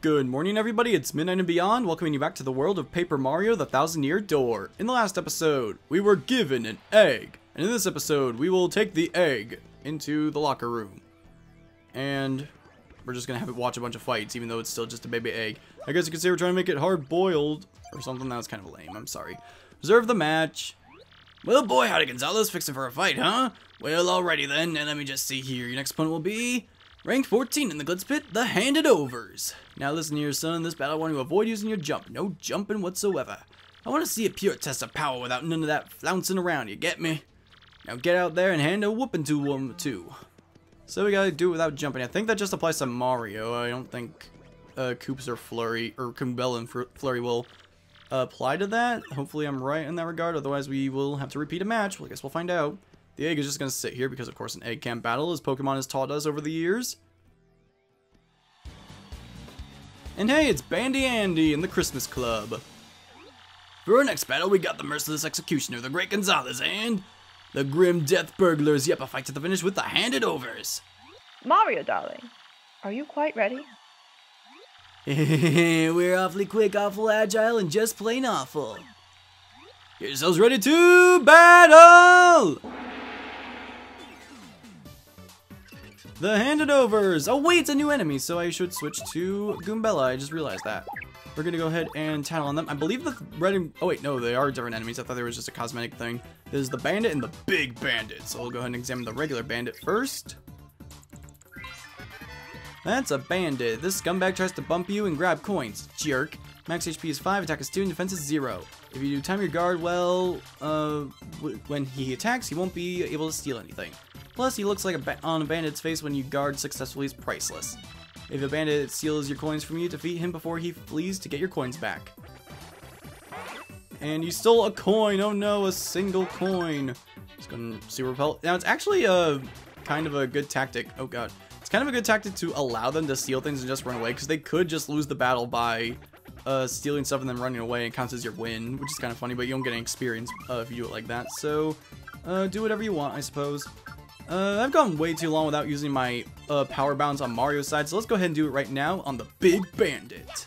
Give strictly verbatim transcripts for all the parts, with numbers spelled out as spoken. Good morning, everybody. It's Midnight and Beyond, welcoming you back to the world of Paper Mario: The Thousand-Year Door. In the last episode, we were given an egg, and in this episode, we will take the egg into the locker room, and we're just gonna have it watch a bunch of fights, even though it's still just a baby egg. I guess you could say we're trying to make it hard-boiled or something. That was kind of lame. I'm sorry. Reserve the match. Well, boy, howdy, Gonzales, fixing for a fight, huh? Well, alrighty then. And let me just see here. Your next opponent will be Ranked fourteen in the Glitz Pit, the Hand It Overs. Now listen here, son, in this battle I want to avoid using your jump. No jumping whatsoever. I want to see a pure test of power without none of that flouncing around, you get me? Now get out there and hand a whooping to them too. So we gotta do it without jumping. I think that just applies to Mario. I don't think uh, Koops or Flurrie, or Goombella and Flurrie will uh, apply to that. Hopefully I'm right in that regard, otherwise we will have to repeat a match. Well, I guess we'll find out. The egg is just going to sit here because, of course, an egg can't battle, as Pokemon has taught us over the years. And hey, it's Bandy Andy in the Christmas Club. For our next battle, we got the Merciless Executioner, the Great Gonzales, and the Grim Death Burglars. Yep, a fight to the finish with the Hand It Overs. Mario, darling, are you quite ready? We're awfully quick, awful agile, and just plain awful. Get yourselves ready to battle! The Hand It Overs! Oh wait, it's a new enemy, so I should switch to Goombella. I just realized that. We're gonna go ahead and tattle on them. I believe the red and... oh wait, no, they are different enemies. I thought they were just a cosmetic thing. There's the Bandit and the Big Bandit. So we'll go ahead and examine the regular Bandit first. That's a Bandit. This scumbag tries to bump you and grab coins. Jerk. Max H P is five, attack is two, and defense is zero. If you time your guard well, uh, w when he attacks, he won't be able to steal anything. Plus, he looks like a ba on a bandit's face when you guard successfully is priceless. If a bandit steals your coins from you, defeat him before he flees to get your coins back. And you stole a coin! Oh no, a single coin! Just gonna super repel. Now, it's actually a kind of a good tactic. Oh god. It's kind of a good tactic to allow them to steal things and just run away, because they could just lose the battle by uh, stealing stuff and then running away, and counts as your win, which is kind of funny, but you don't get any experience uh, if you do it like that. So, uh, do whatever you want, I suppose. Uh, I've gone way too long without using my uh, power bounce on Mario's side, so let's go ahead and do it right now on the Big Bandit.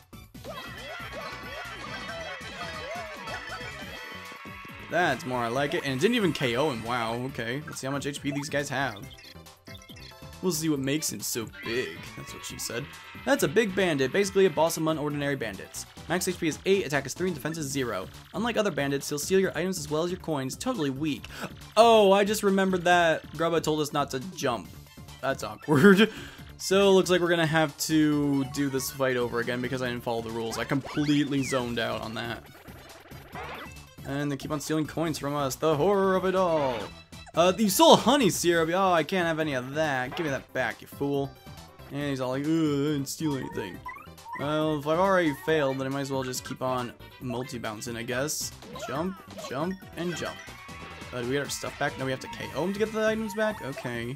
That's more I like it, and it didn't even K O him, wow, okay. Let's see how much H P these guys have. We'll see what makes him so big, that's what she said. That's a Big Bandit, basically a boss among ordinary bandits. Max H P is eight, attack is three, and defense is zero. Unlike other bandits, he'll steal your items as well as your coins, totally weak. Oh, I just remembered that Grubba told us not to jump. That's awkward. So, looks like we're gonna have to do this fight over again because I didn't follow the rules. I completely zoned out on that. And they keep on stealing coins from us, the horror of it all. Uh, you stole honey syrup. Oh, I can't have any of that. Give me that back, you fool. And he's all like, ugh, I didn't steal anything. Well, if I've already failed, then I might as well just keep on multi-bouncing, I guess. Jump, jump, and jump. Uh, do we get our stuff back? No, we have to K O him to get the items back? Okay.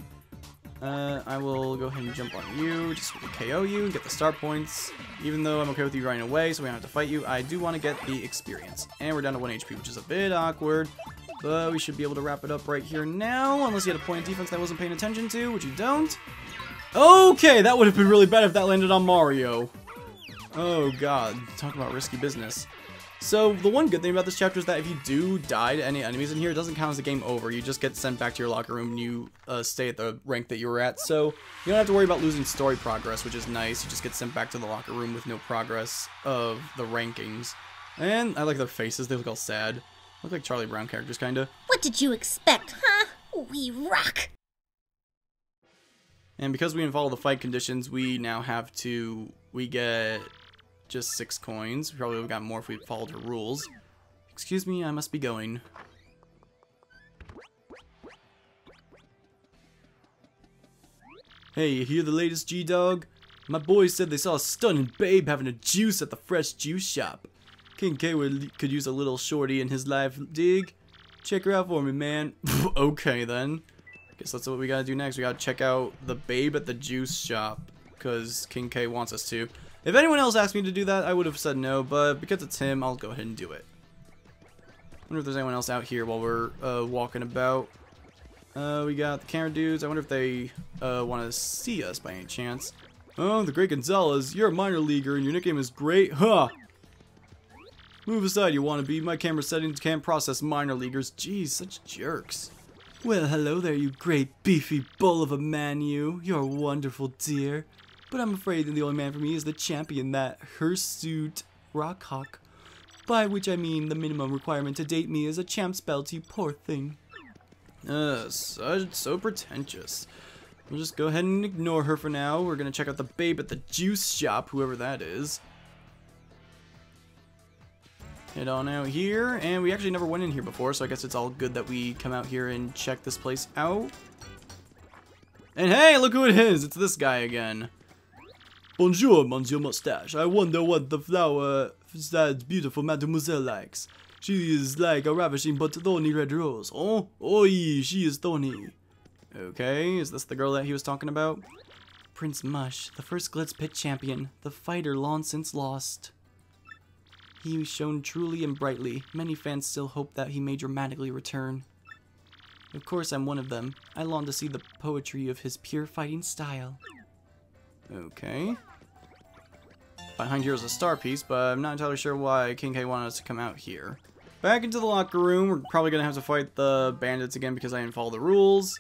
Uh, I will go ahead and jump on you, just to K O you and get the star points. Even though I'm okay with you running away, so we don't have to fight you, I do want to get the experience. And we're down to one H P, which is a bit awkward. But we should be able to wrap it up right here now, unless you had a point of defense that I wasn't paying attention to, which you don't. Okay, that would have been really bad if that landed on Mario. Oh god, talk about risky business. So, the one good thing about this chapter is that if you do die to any enemies in here, it doesn't count as a game over. You just get sent back to your locker room and you uh, stay at the rank that you were at, so you don't have to worry about losing story progress, which is nice. You just get sent back to the locker room with no progress of the rankings. And I like their faces, they look all sad. Look like Charlie Brown characters, kinda. What did you expect, huh? We rock! And because we didn't follow the fight conditions, we now have to... we get just six coins. We probably would have gotten more if we followed her rules. Excuse me, I must be going. Hey, you hear the latest, G-Dog? My boys said they saw a stunning babe having a juice at the fresh juice shop. King K would, could use a little shorty in his life, dig? Check her out for me, man. Okay, then. Guess that's what we gotta do next. We gotta check out the babe at the juice shop, because King K wants us to. If anyone else asked me to do that, I would have said no, but because it's him, I'll go ahead and do it. Wonder if there's anyone else out here while we're uh, walking about. Uh, we got the camera dudes. I wonder if they uh, want to see us by any chance. Oh, the great Gonzales, you're a minor leaguer and your nickname is great, huh? Move aside, you wannabe. My camera settings can't process minor leaguers. Jeez, such jerks. Well, hello there, you great beefy bull of a man, you. You're a wonderful dear. But I'm afraid that the only man for me is the champion, that hirsute rockhawk. By which I mean the minimum requirement to date me is a champ's belt, you poor thing. Ugh, so, so pretentious. We'll just go ahead and ignore her for now. We're gonna check out the babe at the juice shop, whoever that is. Head on out here, and we actually never went in here before, so I guess it's all good that we come out here and check this place out. And hey, look who it is! It's this guy again. Bonjour, Monsieur Mustache. I wonder what the flower that beautiful mademoiselle likes. She is like a ravishing but thorny red rose. Oh, oh, she is thorny. Okay, is this the girl that he was talking about? Prince Mush, the first Glitz Pit champion, the fighter long since lost. He shone truly and brightly. Many fans still hope that he may dramatically return. Of course, I'm one of them. I long to see the poetry of his pure fighting style. Okay. Behind here is a star piece, but I'm not entirely sure why King K wanted us to come out here. Back into the locker room. We're probably going to have to fight the bandits again because I didn't follow the rules.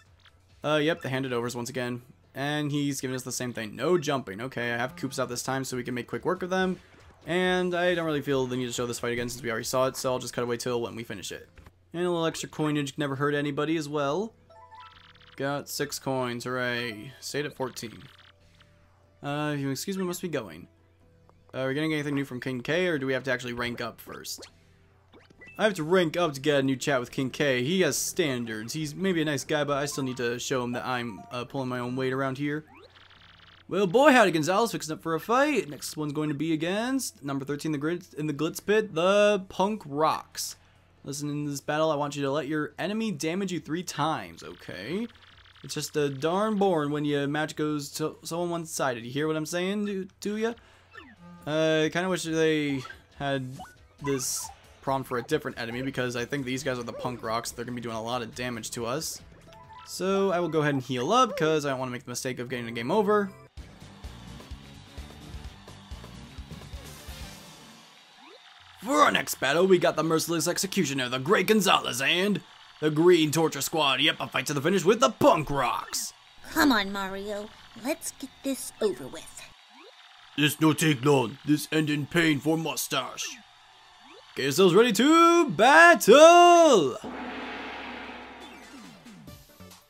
Uh, yep, the Hand It Overs once again. And he's giving us the same thing. No jumping. Okay, I have Koops out this time so we can make quick work of them. And I don't really feel the need to show this fight again since we already saw it, so I'll just cut away till when we finish it. And a little extra coinage never hurt anybody as well. Got six coins, hooray. Stayed at fourteen. Uh, if you excuse me, must be going. Uh, are we getting anything new from King K, or do we have to actually rank up first? I have to rank up to get a new chat with King K. He has standards. He's maybe a nice guy, but I still need to show him that I'm uh, pulling my own weight around here. Well, boy, howdy, Gonzales, fixing up for a fight. Next one's going to be against number thirteen the grid in the Glitz Pit, the Punk Rocks. Listen, in this battle, I want you to let your enemy damage you three times, okay? It's just a darn boring when your match goes to someone one-sided. You hear what I'm saying, do, do ya? Uh, I kind of wish they had this prompt for a different enemy because I think these guys are the Punk Rocks. They're going to be doing a lot of damage to us. So I will go ahead and heal up because I don't want to make the mistake of getting a game over. For our next battle, we got the Merciless Executioner, the Great Gonzales, and the Green Torture Squad. Yep, a fight to the finish with the Punk Rocks. Come on, Mario. Let's get this over with. This no take long. This end in pain for Mustache. Get yourselves ready to battle!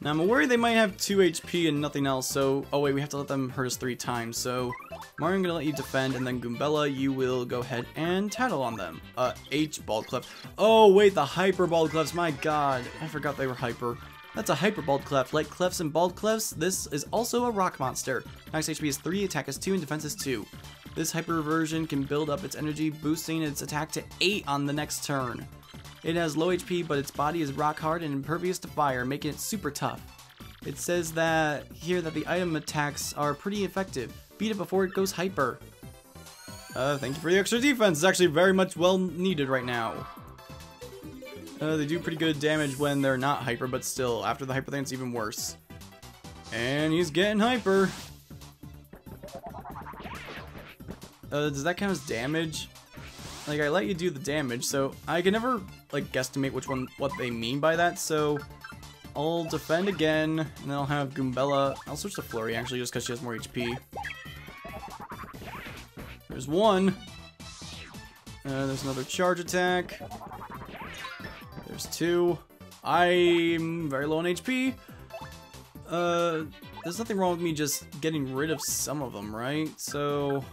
Now, I'm worried they might have two H P and nothing else, so... Oh, wait, we have to let them hurt us three times, so... Mario, I'm gonna let you defend, and then Goombella, you will go ahead and tattle on them. Uh, H Bald Clef. Oh, wait, the Hyper Bald Clefs, my god. I forgot they were hyper. That's a Hyper Bald Clef. Like Clefs and Bald Clefs, this is also a rock monster. Max H P is three, attack is two, and defense is two. This Hyper version can build up its energy, boosting its attack to eight on the next turn. It has low H P, but its body is rock hard and impervious to fire, making it super tough. It says that here that the item attacks are pretty effective. Beat it before it goes hyper. Uh, thank you for the extra defense. It's actually very much well needed right now. Uh, they do pretty good damage when they're not hyper, but still, after the hyper thing, it's even worse. And he's getting hyper. Uh, does that count as damage? Like, I let you do the damage, so I can never, like, guesstimate which one, what they mean by that, so... I'll defend again, and then I'll have Goombella. I'll switch to Flurrie, actually, just because she has more H P. There's one. Uh, there's another charge attack. There's two. I'm very low on H P. Uh, there's nothing wrong with me just getting rid of some of them, right? So,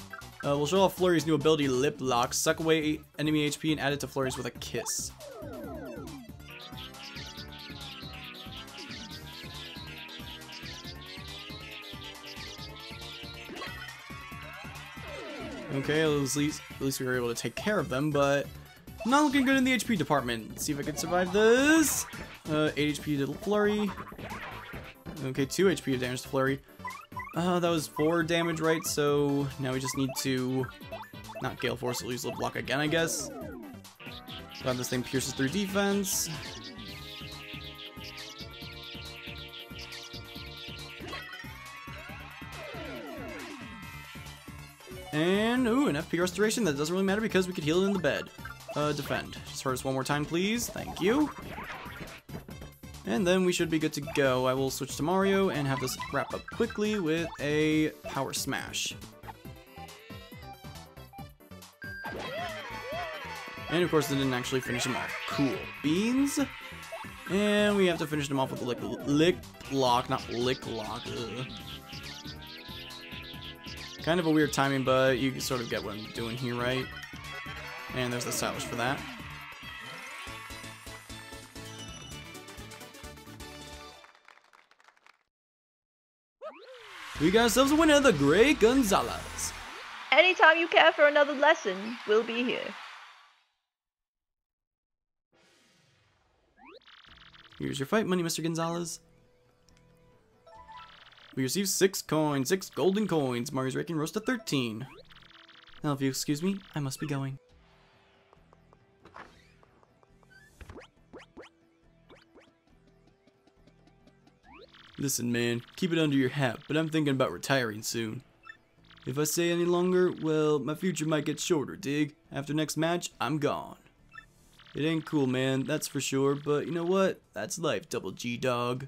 uh, we'll show off Flurrie's new ability, Lip Lock. Suck away enemy H P and add it to Flurrie's with a kiss. Okay, at least, at least we were able to take care of them, but not looking good in the H P department. Let's see if I can survive this. Uh, eight H P to Flurrie. Okay, two H P of damage to Flurrie. Uh, that was four damage, right? So now we just need to not Gale Force, we'll use Lip Lock again, I guess. Glad this thing pierces through defense. And, ooh, an F P restoration. That doesn't really matter because we could heal it in the bed. Uh, defend. Just hurt us one more time, please. Thank you. And then we should be good to go. I will switch to Mario and have this wrap up quickly with a Power Smash. And of course, they didn't actually finish him off. Cool beans. And we have to finish them off with a lick, lick lock, not lick lock. Ugh. Kind of a weird timing, but you sort of get what I'm doing here, right? And there's the stylish for that. We got ourselves a winner, the Great Gonzales. Anytime you care for another lesson, we'll be here. Here's your fight money, Mister Gonzales. We received six coins, six golden coins. Mario's ranking rose to thirteen. Now, if you excuse me, I must be going. Listen, man, keep it under your hat, but I'm thinking about retiring soon. If I stay any longer, well, my future might get shorter, dig? After next match, I'm gone. It ain't cool, man, that's for sure, but you know what? That's life, Double G Dog.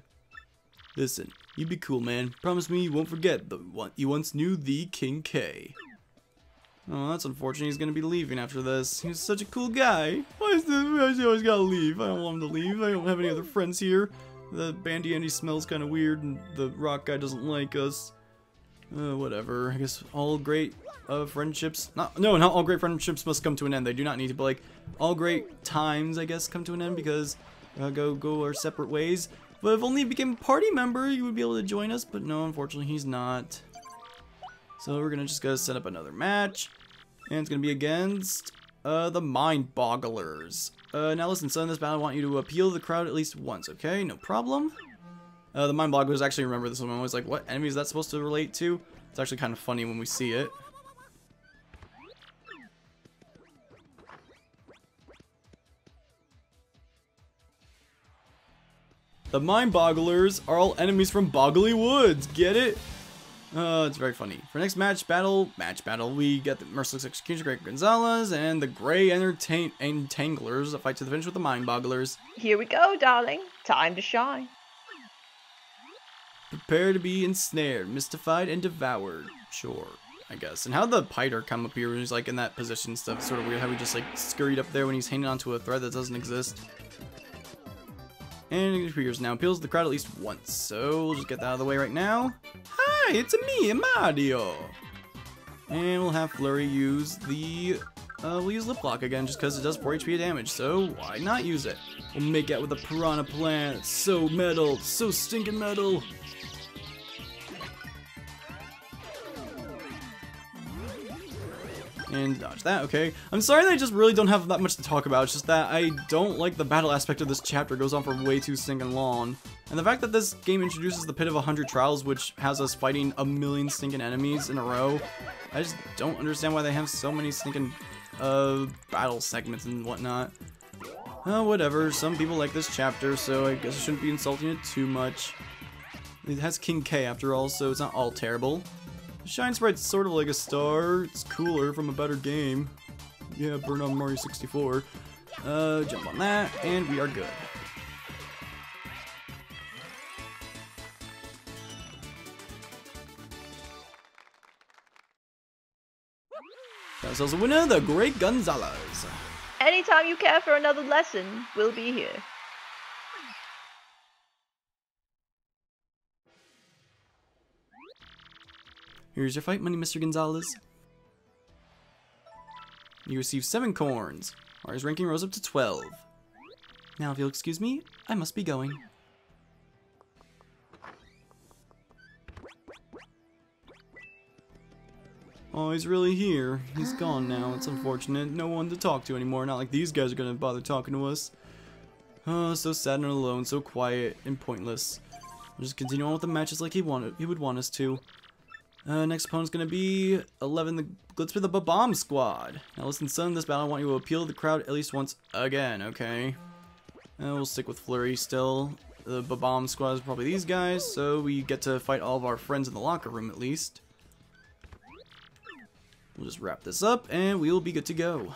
Listen, you be cool, man. Promise me you won't forget the one you once knew, the King K. Oh, that's unfortunate. He's gonna be leaving after this. He's such a cool guy. Why is this? Why is he always gotta leave? I don't want him to leave. I don't have any other friends here. The Bandy Andy smells kind of weird, and the rock guy doesn't like us. Uh, whatever. I guess all great uh, friendships. Not, no, not all great friendships must come to an end. They do not need to, but like all great times, I guess, come to an end because uh, go go our separate ways. But if only he became a party member, you would be able to join us. But no, unfortunately, he's not. So we're gonna just go set up another match, and it's gonna be against uh, the Mindbogglers. Uh, now listen, son, in this battle, I want you to appeal to the crowd at least once, okay? No problem. Uh, the Mindbogglers, actually remember this one. I'm always like, what enemy is that supposed to relate to? It's actually kind of funny when we see it. The Mindbogglers are all enemies from Boggly Woods, get it? Uh, it's very funny. For next match battle, match battle, we get the Merciless Execution, Great Gonzales, and the Grey Entertain Entanglers, a fight to the finish with the Mindbogglers. Here we go, darling. Time to shine. Prepare to be ensnared, mystified, and devoured. Sure, I guess. And how'd the Piter come up here when he's like in that position stuff? Sort of weird how he just like scurried up there when he's hanging onto a thread that doesn't exist. And it appears now. Appeals to the crowd at least once, so we'll just get that out of the way right now. Hi, it's me, Mario! And we'll have Flurrie use the... Uh, we'll use Lip Lock again, just because it does four H P damage, so why not use it? We'll make out with the Piranha Plant. It's so metal, so stinking metal! And dodge that, okay. I'm sorry that I just really don't have that much to talk about. It's just that I don't like the battle aspect of this chapter. It goes on for way too stinking long. And the fact that this game introduces the Pit of a Hundred Trials, which has us fighting a million stinking enemies in a row, I just don't understand why they have so many stinking uh, battle segments and whatnot. Uh, whatever, some people like this chapter, so I guess I shouldn't be insulting it too much. It has King K after all, so it's not all terrible. Shine Sprite's sort of like a star, it's cooler from a better game. Yeah, burn on Mario sixty-four. Uh, jump on that, and we are good. That was also winner, the Great Gonzales. Anytime you care for another lesson, we'll be here. Here's your fight money, Mister Gonzales. You receive seven corns. Mario's ranking rose up to twelve. Now, if you'll excuse me, I must be going. Oh, he's really here. He's gone now. It's unfortunate. No one to talk to anymore. Not like these guys are gonna bother talking to us. Oh, so sad and alone, so quiet and pointless. We'll just continue on with the matches like he wanted. He would want us to. Uh, next opponent's gonna be eleven, the Glitz Pit, the Bob-omb Squad. Now listen, son, this battle I want you to appeal to the crowd at least once again, okay? And we'll stick with Flurrie still. The Bob-omb Squad is probably these guys, so we get to fight all of our friends in the locker room at least. We'll just wrap this up and we'll be good to go.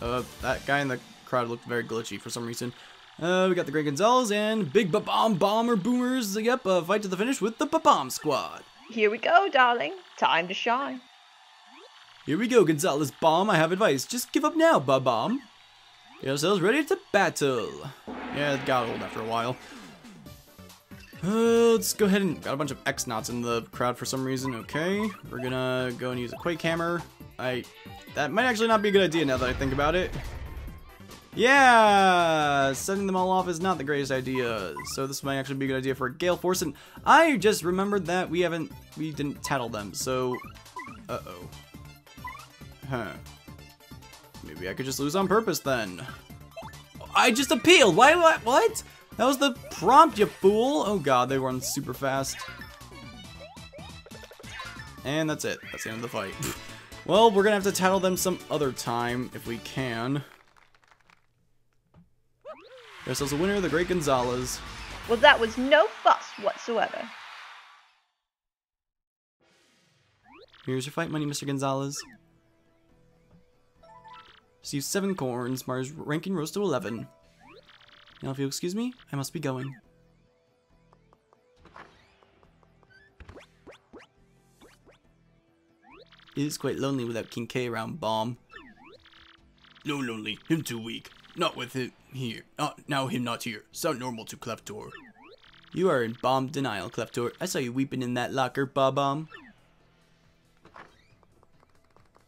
Uh, that guy in the crowd looked very glitchy for some reason. Uh, we got the Great Gonzales and Big Bob-omb Bomber Boomers. Yep, a fight to the finish with the Bob-omb Squad. Here we go, darling. Time to shine. Here we go, Gonzales Bomb. I have advice. Just give up now, Bob-omb. Get ourselves ready to battle. Yeah, it got old after a while. Uh, let's go ahead and... Got a bunch of X-Nauts in the crowd for some reason. Okay, we're gonna go and use a Quake Hammer. I... That might actually not be a good idea now that I think about it. Yeah, setting them all off is not the greatest idea. So this might actually be a good idea for a Gale Force. And I just remembered that we haven't, we didn't tattle them. So, uh-oh. Huh. Maybe I could just lose on purpose then. I just appealed. Why, what? What? That was the prompt, you fool. Oh God, they run super fast. And that's it. That's the end of the fight. Well, we're gonna have to tattle them some other time if we can. There's also winner, the Great Gonzales. Well, that was no fuss whatsoever. Here's your fight money, Mister Gonzales. Receive seven corns. Mars ranking rose to eleven. Now, if you'll excuse me, I must be going. It is quite lonely without King K around, Bomb. No lonely, him too weak. Not with him here. Not, now him not here. Sound normal to Cleftor. You are in Bomb denial, Cleftor. I saw you weeping in that locker, Bob-omb.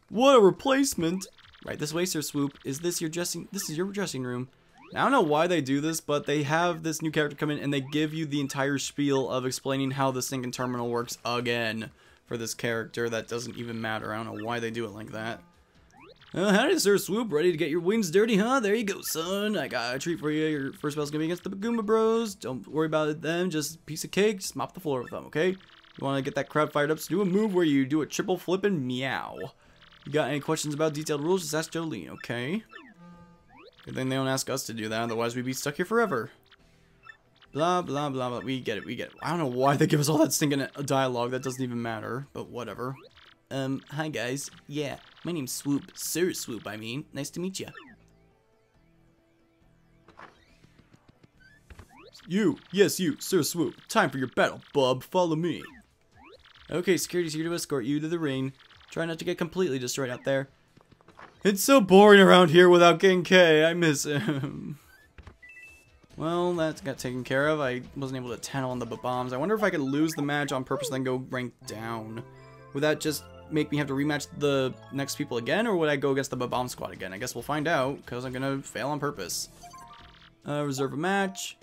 What a replacement! Right this way, Sir Swoop. Is this your dressing? This is your dressing room. Now, I don't know why they do this, but they have this new character come in and they give you the entire spiel of explaining how the sinking terminal works again. For this character, that doesn't even matter. I don't know why they do it like that. Uh, howdy, Sir Swoop. Ready to get your wings dirty, huh? There you go, son. I got a treat for you. Your first battle's gonna be against the Goomba Bros. Don't worry about them. Just a piece of cake. Just mop the floor with them, okay? You wanna get that crowd fired up, so do a move where you do a triple flip and meow. You got any questions about detailed rules? Just ask Jolene, okay? Good thing they don't ask us to do that, otherwise we'd be stuck here forever. Blah, blah, blah, blah. We get it, we get it. I don't know why they give us all that stinking dialogue. That doesn't even matter, but whatever. Um, hi guys. Yeah, my name's Swoop. Sir Swoop, I mean. Nice to meet ya. You. Yes, you. Sir Swoop. Time for your battle, bub. Follow me. Okay, security's here to escort you to the ring. Try not to get completely destroyed out there. It's so boring around here without King K. I miss him. Well, that got taken care of. I wasn't able to tattle on the Bob-ombs. I wonder if I could lose the match on purpose and then go rank down. Would that just make me have to rematch the next people again, or would I go against the Bob-omb Squad again? I guess we'll find out, because I'm going to fail on purpose. Uh, reserve a match.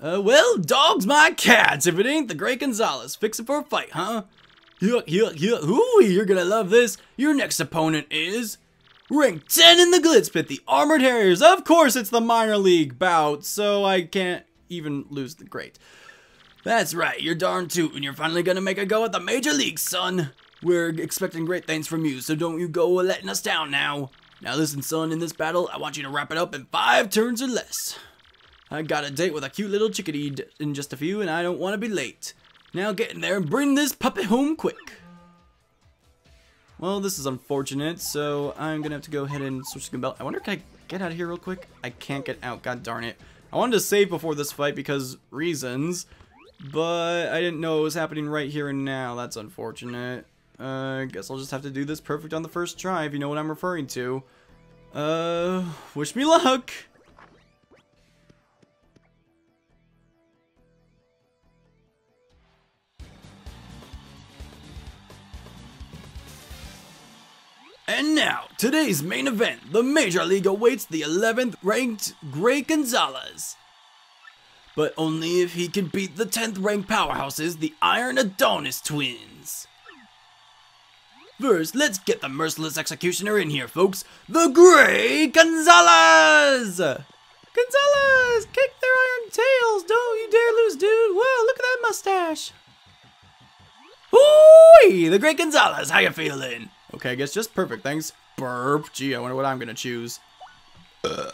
Uh, well, dogs my cats, if it ain't the Great Gonzales. Fix it for a fight, huh? Yuck, yuck, yuck. Ooh, you're going to love this. Your next opponent is... Rank ten in the Glitz Pit, the Armored Harriers. Of course, it's the minor league bout, so I can't even lose the great. That's right, you're darn tootin'. You're finally gonna make a go at the major league, son. We're expecting great things from you, so don't you go letting us down now. Now listen, son, in this battle, I want you to wrap it up in five turns or less. I got a date with a cute little chickadee in just a few, and I don't want to be late. Now get in there and bring this puppy home quick. Well, this is unfortunate, so I'm gonna have to go ahead and switch to Goombella. I wonder, can I get out of here real quick? I can't get out, god darn it. I wanted to save before this fight because reasons, but I didn't know it was happening right here and now. That's unfortunate. Uh, I guess I'll just have to do this perfect on the first try, if you know what I'm referring to. Uh, wish me luck! And now, today's main event, the Major League awaits the eleventh ranked Great Gonzales. But only if he can beat the tenth ranked powerhouses, the Iron Adonis Twins. First, let's get the merciless executioner in here, folks. The Great Gonzales! Gonzales, kick their iron tails, don't you dare lose, dude. Whoa, look at that mustache. Ooh, the Great Gonzales, how you feeling? Okay, I guess just perfect, thanks. Burp. Gee, I wonder what I'm gonna choose. Uh,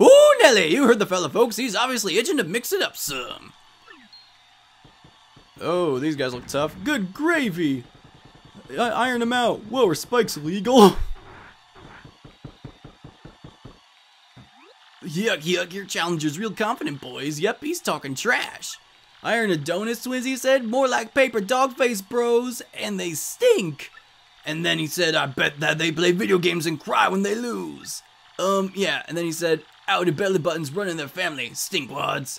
Ooh, Nelly, you heard the fella, folks. He's obviously itching to mix it up some. Oh, these guys look tough. Good gravy. I iron them out. Whoa, are spikes legal? Yuck, yuck, your challenger's real confident, boys. Yep, he's talking trash. Iron Adonis twins, he said. More like paper dog face bros, and they stink. And then he said, I bet that they play video games and cry when they lose. Um, yeah, and then he said, outy belly buttons running their family, stink wads.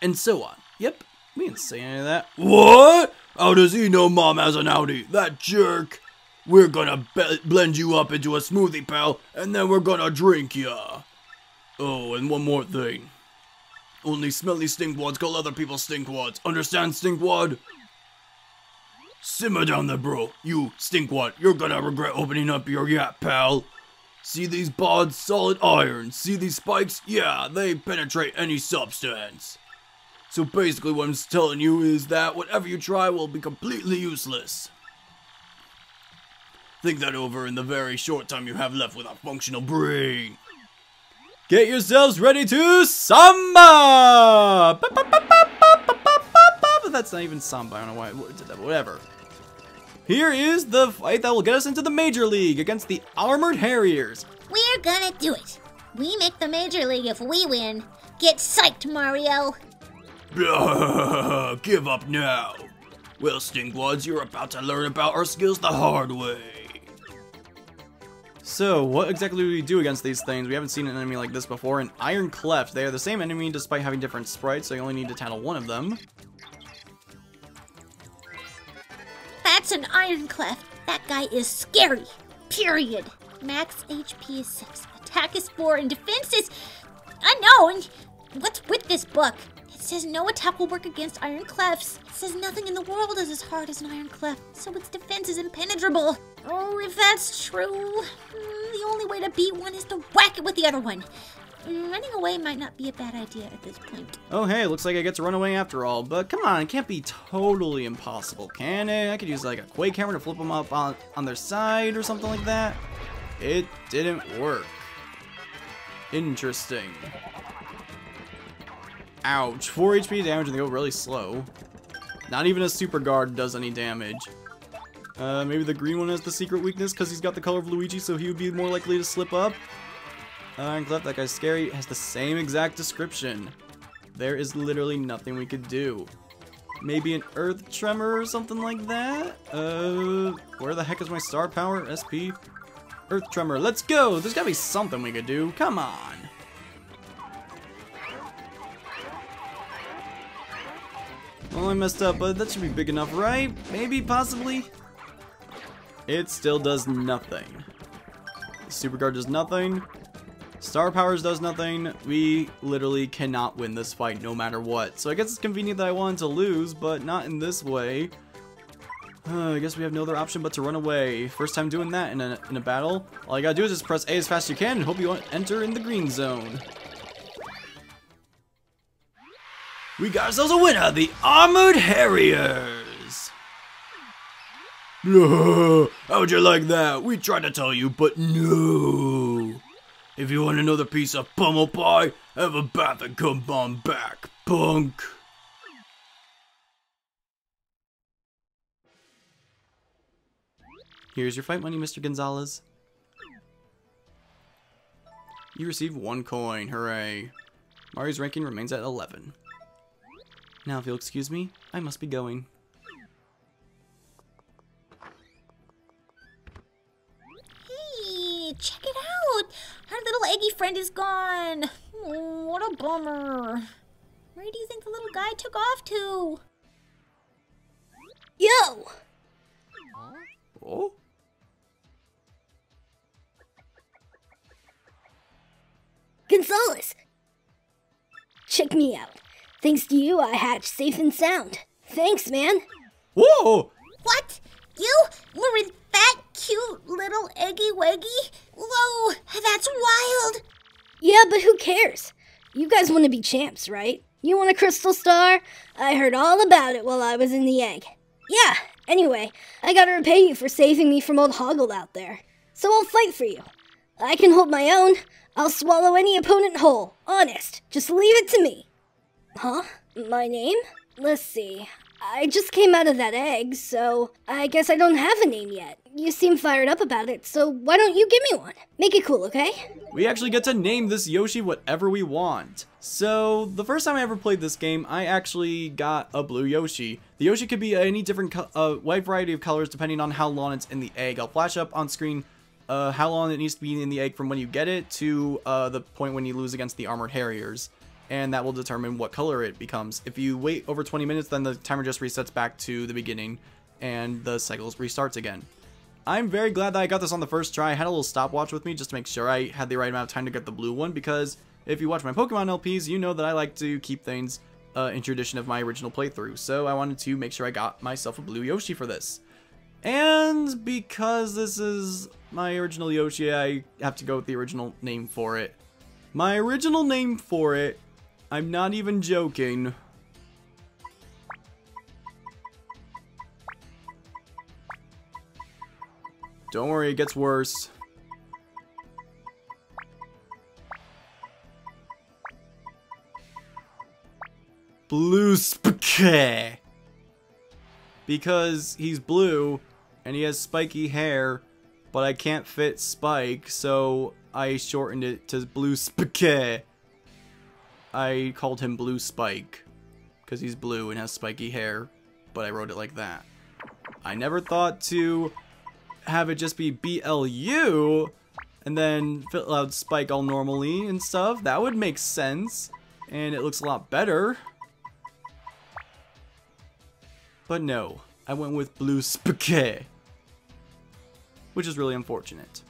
And so on. Yep, we didn't say any of that. What? How does he know mom has an outie? That jerk. We're gonna blend you up into a smoothie, pal, and then we're gonna drink ya. Oh, and one more thing. Only smelly stinkwads call other people stinkwads. Understand, stinkwad? Simmer down there, bro. You, stinkwad, you're gonna regret opening up your yap, pal. See these pods? Solid iron. See these spikes? Yeah, they penetrate any substance. So basically what I'm telling you is that whatever you try will be completely useless. Think that over in the very short time you have left with a functional brain. Get yourselves ready to samba! But that's not even samba, I don't know why I did that, but whatever. Here is the fight that will get us into the Major League against the Armored Harriers. We're gonna do it. We make the Major League if we win. Get psyched, Mario. Give up now. Well, stinkwads, you're about to learn about our skills the hard way. So, what exactly do we do against these things? We haven't seen an enemy like this before. An Iron Cleft. They are the same enemy despite having different sprites, so you only need to tackle one of them. That's an Iron Cleft. That guy is scary. Period. Max H P is six. Attack is four and defense is unknown. What's with this book? It says no attack will work against Iron Clefts. It says nothing in the world is as hard as an Iron Cleft, so its defense is impenetrable. Oh, if that's true, the only way to beat one is to whack it with the other one. Running away might not be a bad idea at this point. Oh hey, looks like I get to run away after all, but come on, it can't be totally impossible, can it? I could use like a Quake Hammer to flip them up on, on their side or something like that. It didn't work. Interesting. Ouch, four H P damage and they go really slow. Not even a super guard does any damage. Uh, maybe the green one has the secret weakness because he's got the color of Luigi, so he would be more likely to slip up. Iron Cleft, that guy's scary, has the same exact description. There is literally nothing we could do. Maybe an Earth Tremor or something like that? Uh, where the heck is my star power? S P? Earth Tremor, let's go! There's gotta be something we could do, come on! Well, I messed up, but that should be big enough, right? Maybe, possibly? It still does nothing. Super Guard does nothing. Star Powers does nothing. We literally cannot win this fight no matter what. So I guess it's convenient that I wanted to lose, but not in this way. Uh, I guess we have no other option but to run away. First time doing that in a, in a battle. All you gotta do is just press A as fast as you can and hope you enter in the green zone. We got ourselves a winner, the Armored Harriers! How'd you like that? We tried to tell you, but no. If you want another piece of pummel pie, have a bath and come on back, punk. Here's your fight money, Mister Gonzales. You receive one coin, hooray. Mario's ranking remains at eleven. Now if you'll excuse me, I must be going. Check it out! Our little eggy friend is gone! Oh, what a bummer. Where do you think the little guy took off to? Yo! Oh? Gonzales! Check me out. Thanks to you, I hatched safe and sound. Thanks, man! Whoa! What? You were in that cute little eggy-weggy? Whoa, that's wild! Yeah, but who cares? You guys want to be champs, right? You want a crystal star? I heard all about it while I was in the egg. Yeah, anyway, I gotta repay you for saving me from old Hoggle out there. So I'll fight for you. I can hold my own. I'll swallow any opponent whole. Honest. Just leave it to me. Huh? My name? Let's see. I just came out of that egg, so I guess I don't have a name yet. You seem fired up about it, so why don't you give me one? Make it cool, okay? We actually get to name this Yoshi whatever we want. So, the first time I ever played this game, I actually got a blue Yoshi. The Yoshi could be any different uh, wide variety of colors depending on how long it's in the egg. I'll flash up on screen uh, how long it needs to be in the egg from when you get it to uh, the point when you lose against the Armored Harriers. And that will determine what color it becomes. If you wait over twenty minutes, then the timer just resets back to the beginning and the cycle restarts again. I'm very glad that I got this on the first try. I had a little stopwatch with me just to make sure I had the right amount of time to get the blue one, because if you watch my Pokemon L Ps, you know that I like to keep things uh, in tradition of my original playthrough. So I wanted to make sure I got myself a blue Yoshi for this. And because this is my original Yoshi, I have to go with the original name for it. My original name for it, I'm not even joking. Don't worry, it gets worse. Blue Spike. Because he's blue and he has spiky hair, but I can't fit Spike, so I shortened it to Blue Spike. I called him Blue Spike because he's blue and has spiky hair, but I wrote it like that. I never thought to have it just be B L U and then fill out Spike all normally and stuff. That would make sense, and it looks a lot better. But no, I went with Blue Spike, which is really unfortunate.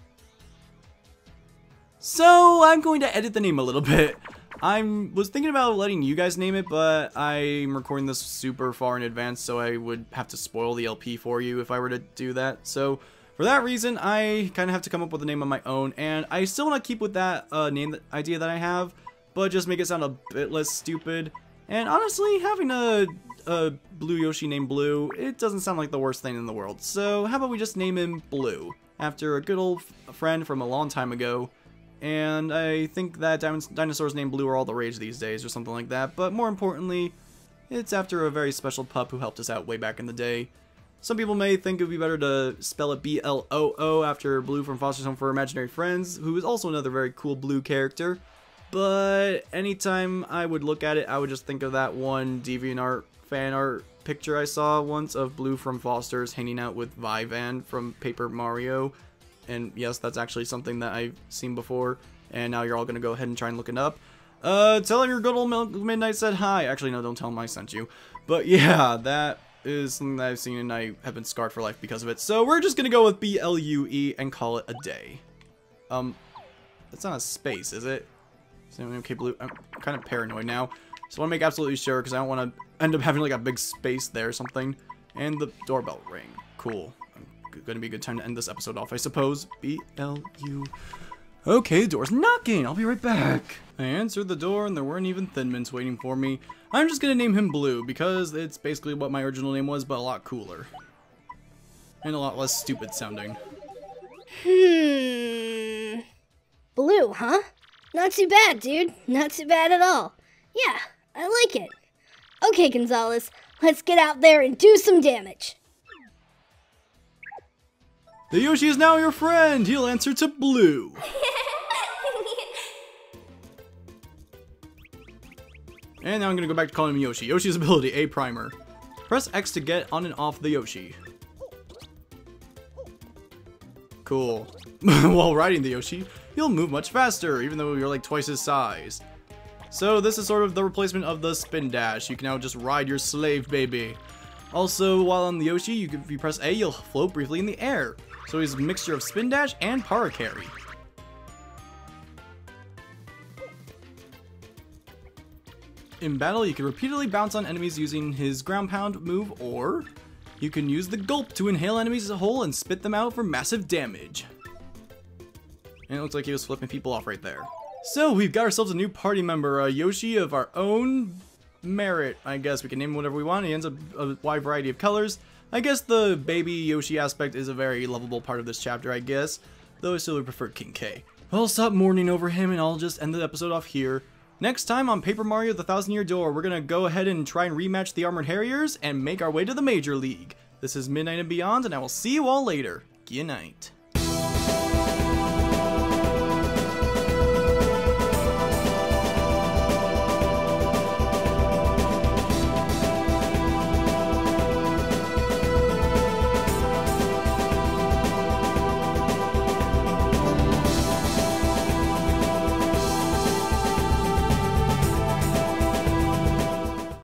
So I'm going to edit the name a little bit. I was thinking about letting you guys name it, but I'm recording this super far in advance, so I would have to spoil the L P for you if I were to do that. So for that reason, I kind of have to come up with a name on my own, and I still want to keep with that uh, name idea that I have, but just make it sound a bit less stupid. And honestly, having a, a blue Yoshi named Blue, it doesn't sound like the worst thing in the world. So how about we just name him Blue, after a good old friend from a long time ago. And I think that dinosaurs named Blue are all the rage these days or something like that. But more importantly, it's after a very special pup who helped us out way back in the day. Some people may think it would be better to spell it B L O O after Blue from Foster's Home for Imaginary Friends, who is also another very cool blue character. But anytime I would look at it, I would just think of that one DeviantArt fan art picture I saw once of Blue from Foster's hanging out with Vivian from Paper Mario. And yes, that's actually something that I've seen before, and now you're all going to go ahead and try and look it up. Uh, tell him your good old Midnight said hi. Actually, no, don't tell him I sent you. But yeah, that is something that I've seen, and I have been scarred for life because of it. So we're just going to go with B L U E and call it a day. Um, that's not a space, is it? Okay, Blue. I'm kind of paranoid now. So I want to make absolutely sure, because I don't want to end up having like a big space there or something. And the doorbell rang. Cool. Gonna be a good time to end this episode off, I suppose. B L U. Okay, door's knocking. I'll be right back. I answered the door and there weren't even Thin Mints waiting for me. I'm just gonna name him Blue because it's basically what my original name was, but a lot cooler. And a lot less stupid sounding. Hmm. Blue, huh? Not too bad, dude. Not too bad at all. Yeah, I like it. Okay, Gonzales, let's get out there and do some damage. The Yoshi is now your friend! He'll answer to Blue! And now I'm gonna go back to calling him Yoshi. Yoshi's ability, A primer. Press X to get on and off the Yoshi. Cool. While riding the Yoshi, he'll move much faster, even though you're like twice his size. So this is sort of the replacement of the spin dash. You can now just ride your slave baby. Also, while on the Yoshi, you can, if you press A, you'll float briefly in the air. So he's a mixture of spin dash and para carry. In battle, you can repeatedly bounce on enemies using his ground pound move, or you can use the gulp to inhale enemies as a whole and spit them out for massive damage. And it looks like he was flipping people off right there. So we've got ourselves a new party member, a Yoshi of our own merit, I guess. We can name him whatever we want. He ends up a wide variety of colors. I guess the baby Yoshi aspect is a very lovable part of this chapter, I guess, though I still would prefer King K. Well, stop mourning over him and I'll just end the episode off here. Next time on Paper Mario: The Thousand-Year Door, we're gonna go ahead and try and rematch the Armored Harriers and make our way to the Major League. This is Midnight and Beyond, and I will see you all later. Good night.